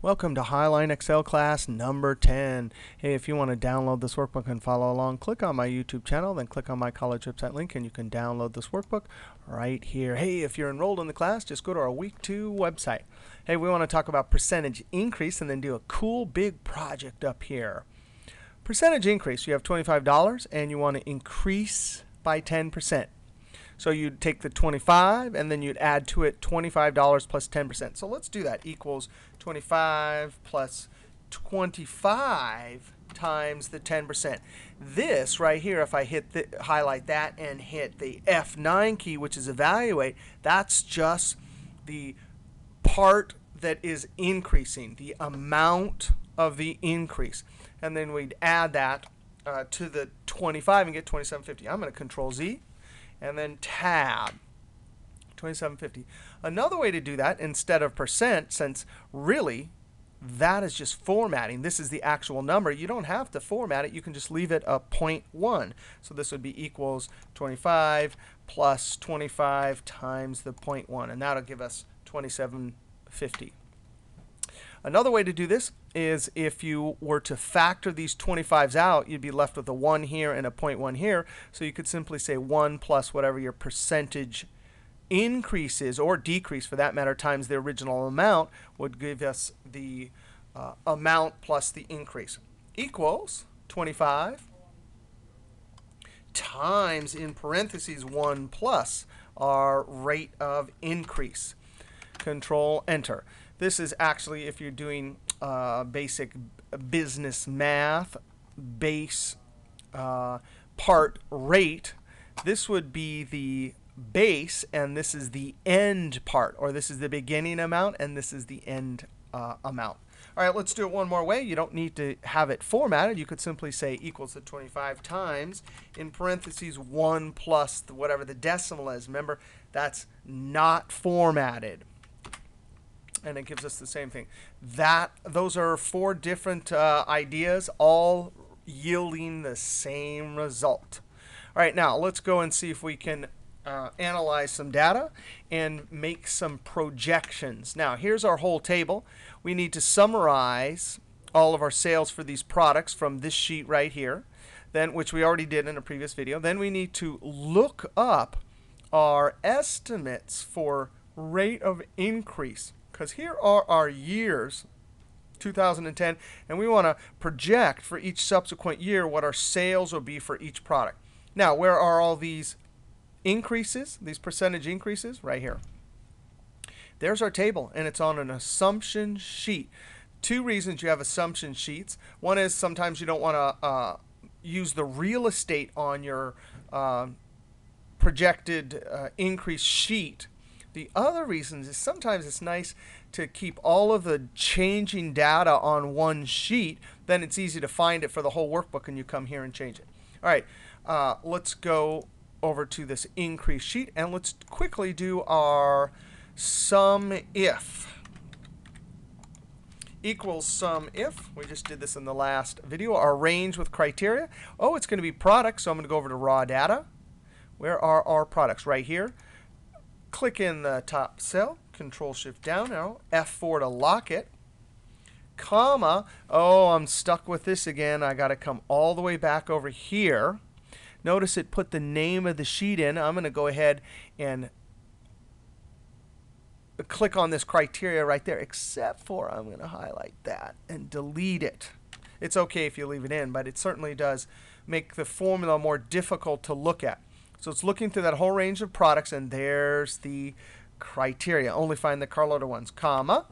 Welcome to Highline Excel class number 10. Hey, if you want to download this workbook and follow along, click on my YouTube channel, then click on my college website link, and you can download this workbook right here. Hey, if you're enrolled in the class, just go to our week 2 website. Hey, we want to talk about percentage increase and then do a cool big project up here. Percentage increase, you have $25 and you want to increase by 10%. So you'd take the 25 and then you'd add to it $25 plus 10%. So let's do that. Equals 25 plus 25 times the 10%. This right here, if I hit the, highlight that and hit the F9 key, which is evaluate, that's just the part that is increasing, the amount of the increase. And then we'd add that to the 25 and get 2750. I'm going to Control Z. And then tab, 2750. Another way to do that, instead of percent, since really that is just formatting. This is the actual number. You don't have to format it. You can just leave it a 0.1. So this would be equals 25 plus 25 times the 0.1. And that'll give us 2750. Another way to do this is if you were to factor these 25s out, you'd be left with a 1 here and a 0.1 here. So you could simply say 1 plus whatever your percentage increase is, or decrease for that matter, times the original amount would give us the amount plus the increase. Equals 25 times, in parentheses, 1 plus our rate of increase. Control Enter. This is actually, if you're doing basic business math, base part rate, this would be the base, and this is the end part, or this is the beginning amount, and this is the end amount. All right, let's do it one more way. You don't need to have it formatted. You could simply say equals to 25 times, in parentheses, 1 plus whatever the decimal is. Remember, that's not formatted. And it gives us the same thing. Those are 4 different ideas, all yielding the same result. All right, now let's go and see if we can analyze some data and make some projections. Now, here's our whole table. We need to summarize all of our sales for these products from this sheet right here, then which we already did in a previous video. Then we need to look up our estimates for rate of increase, because here are our years, 2010, and we want to project for each subsequent year what our sales will be for each product. Now, where are all these increases, these percentage increases? Right here. There's our table, and it's on an assumption sheet. 2 reasons you have assumption sheets. One is sometimes you don't want to use the real estate on your projected increase sheet. The other reason is sometimes it's nice to keep all of the changing data on one sheet. Then it's easy to find it for the whole workbook, and you come here and change it. All right, let's go over to this increase sheet, and let's quickly do our SUMIF. Equals SUMIF. We just did this in the last video. Our range with criteria. Oh, it's going to be products, so I'm going to go over to raw data. Where are our products? Right here. Click in the top cell, Control-Shift-Down arrow, F4 to lock it, comma. Oh, I'm stuck with this again. I got to come all the way back over here. Notice it put the name of the sheet in. I'm going to go ahead and click on this criteria right there, except for I'm going to highlight that and delete it. It's OK if you leave it in, but it certainly does make the formula more difficult to look at. So it's looking through that whole range of products, and there's the criteria. Only find the Carlota ones, comma.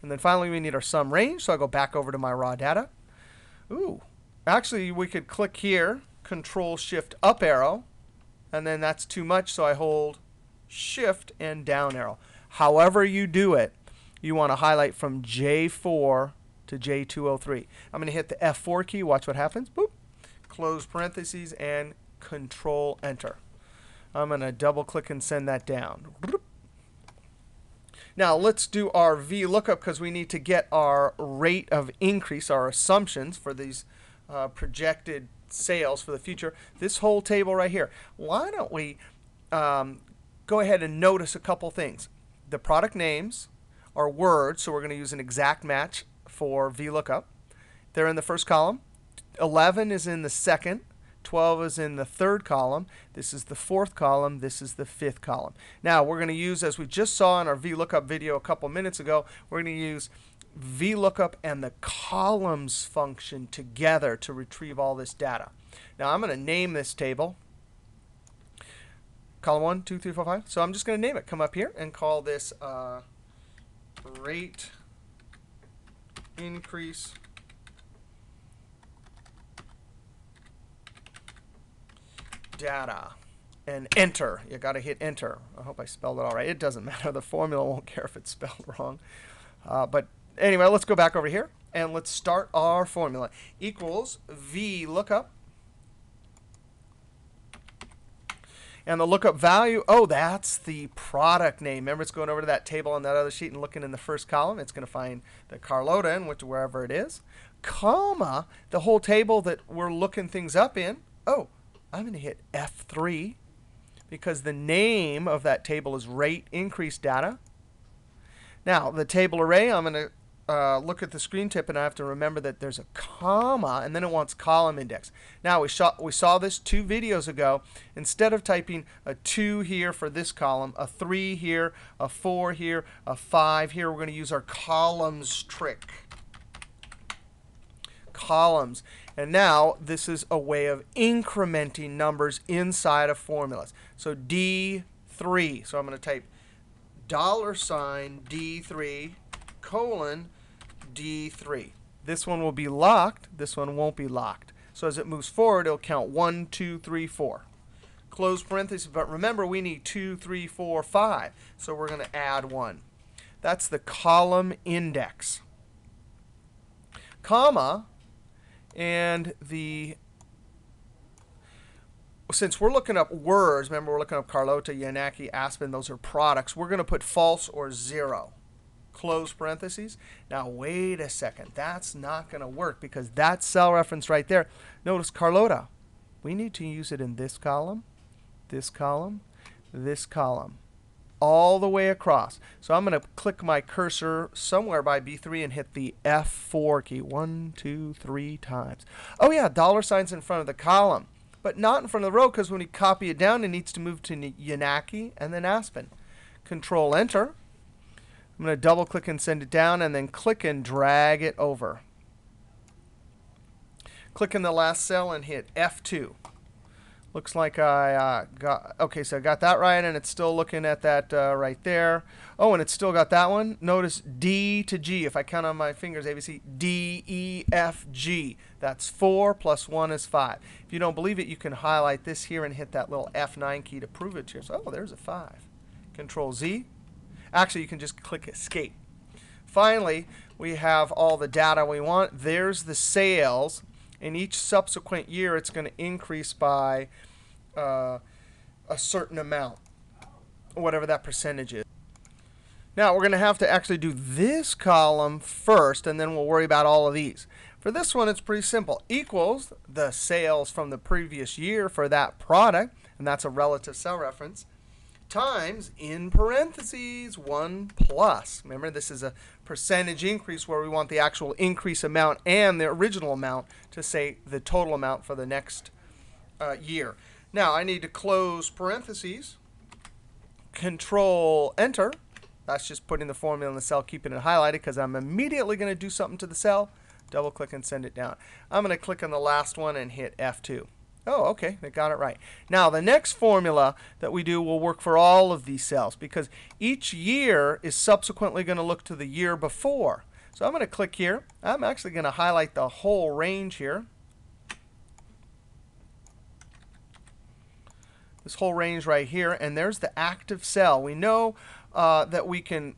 And then finally, we need our sum range. So I go back over to my raw data. Ooh, actually, we could click here, Control-Shift-Up arrow. And then that's too much, so I hold Shift and Down arrow. However you do it, you want to highlight from J4 to J203. I'm going to hit the F4 key. Watch what happens. Boop. Close parentheses and Control Enter. I'm going to double click and send that down. Now let's do our VLOOKUP, because we need to get our rate of increase, our assumptions for these projected sales for the future. This whole table right here. Why don't we go ahead and notice a couple things? The product names, are words, so we're going to use an exact match for VLOOKUP. They're in the first column. 11 is in the second. 12 is in the third column. This is the fourth column. This is the fifth column. Now, we're going to use, as we just saw in our VLOOKUP video a couple minutes ago, we're going to use VLOOKUP and the columns function together to retrieve all this data. Now, I'm going to name this table column 1, 2, 3, 4, 5. So I'm just going to name it. Come up here and call this rate increase data, and enter. You got to hit enter. I hope I spelled it all right. It doesn't matter. The formula won't care if it's spelled wrong. But anyway, let's go back over here and let's start our formula. Equals VLOOKUP. And the lookup value, oh, that's the product name. Remember, it's going over to that table on that other sheet and looking in the first column. It's going to find the Carlota and wherever it is, comma, the whole table that we're looking things up in. Oh, I'm going to hit F3 because the name of that table is rate increase data. Now, the table array, I'm going to look at the screen tip, and I have to remember that there's a comma, and then it wants column index. Now, we saw this 2 videos ago. Instead of typing a 2 here for this column, a 3 here, a 4 here, a 5 here, we're going to use our columns trick. Columns. And now, this is a way of incrementing numbers inside of formulas. So D3. So I'm going to type $D3 colon D3. This one will be locked. This one won't be locked. So as it moves forward, it'll count 1, 2, 3, 4. Close parenthesis. But remember, we need 2, 3, 4, 5. So we're going to add 1. That's the column index. Comma. And the, since we're looking up words, remember, we're looking up Carlota, Yanaki, Aspen. Those are products. We're going to put false or 0. Close parentheses. Now, wait a second. That's not going to work because that cell reference right there, notice Carlota. We need to use it in this column, this column, this column, all the way across. So I'm going to click my cursor somewhere by B3 and hit the F4 key 1, 2, 3 times. Oh, yeah, dollar signs in front of the column, but not in front of the row because when you copy it down, it needs to move to Yanaki and then Aspen. Control Enter. I'm going to double click and send it down, and then click and drag it over. Click in the last cell and hit F2. Looks like I got, OK, so I got that right, and it's still looking at that right there. Oh, and it's still got that one. Notice D to G. If I count on my fingers, A, B, C, D, E, F, G. That's 4 plus 1 is 5. If you don't believe it, you can highlight this here and hit that little F9 key to prove it to yourself. Oh, there's a 5. Control Z. Actually, you can just click Escape. Finally, we have all the data we want. There's the sales. In each subsequent year, it's going to increase by a certain amount, whatever that percentage is. Now, we're going to have to actually do this column first, and then we'll worry about all of these. For this one, it's pretty simple. Equals the sales from the previous year for that product, and that's a relative cell reference, times, in parentheses, 1 plus. Remember, this is a percentage increase where we want the actual increase amount and the original amount to say the total amount for the next year. Now, I need to close parentheses, Control Enter. That's just putting the formula in the cell, keeping it highlighted, because I'm immediately going to do something to the cell. Double click and send it down. I'm going to click on the last one and hit F2. Oh, OK, they got it right. Now, the next formula that we do will work for all of these cells, because each year is subsequently going to look to the year before. So I'm going to click here. I'm actually going to highlight the whole range here. This whole range right here. And there's the active cell. We know that we can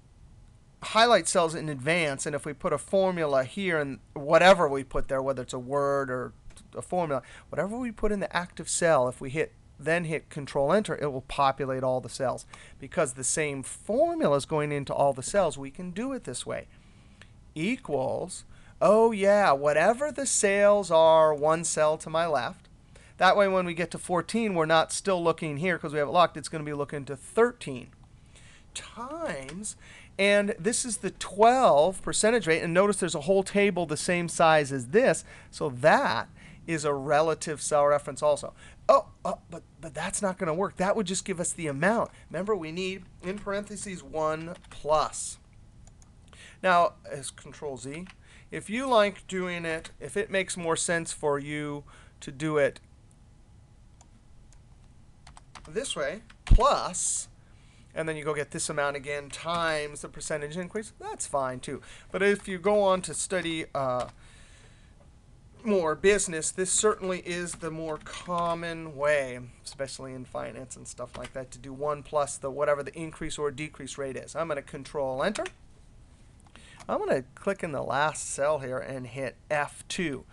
highlight cells in advance. And if we put a formula here and whatever we put there, whether it's a word or a formula, whatever we put in the active cell, if we hit, then hit Control Enter, it will populate all the cells. Because the same formula is going into all the cells, we can do it this way. Equals, oh yeah, whatever the sales are, one cell to my left. That way, when we get to 14, we're not still looking here because we have it locked. It's going to be looking to 13 times, And this is the 12% rate. And notice there's a whole table the same size as this. So that is a relative cell reference also. But that's not going to work. That would just give us the amount. Remember, we need, in parentheses, 1 plus. Now, as Control-Z, if you like doing it, if it makes more sense for you to do it this way, plus, and then you go get this amount again times the percentage increase, that's fine too. But if you go on to study more business, this certainly is the more common way, especially in finance and stuff like that, to do 1 plus the whatever the increase or decrease rate is. I'm going to Control-Enter. I'm going to click in the last cell here and hit F2.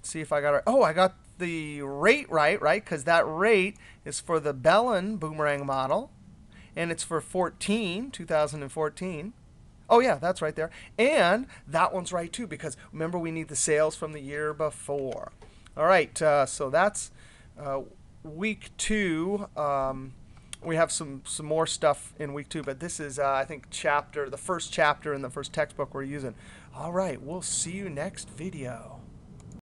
See if I got it. Oh, I got the rate right? Because that rate is for the Bellin Boomerang model. And it's for 2014. Oh, yeah, that's right there. And that one's right, too, because remember, we need the sales from the year before. All right, so that's week 2. We have some more stuff in week 2, but this is, I think, the first chapter in the first textbook we're using. All right, we'll see you next video.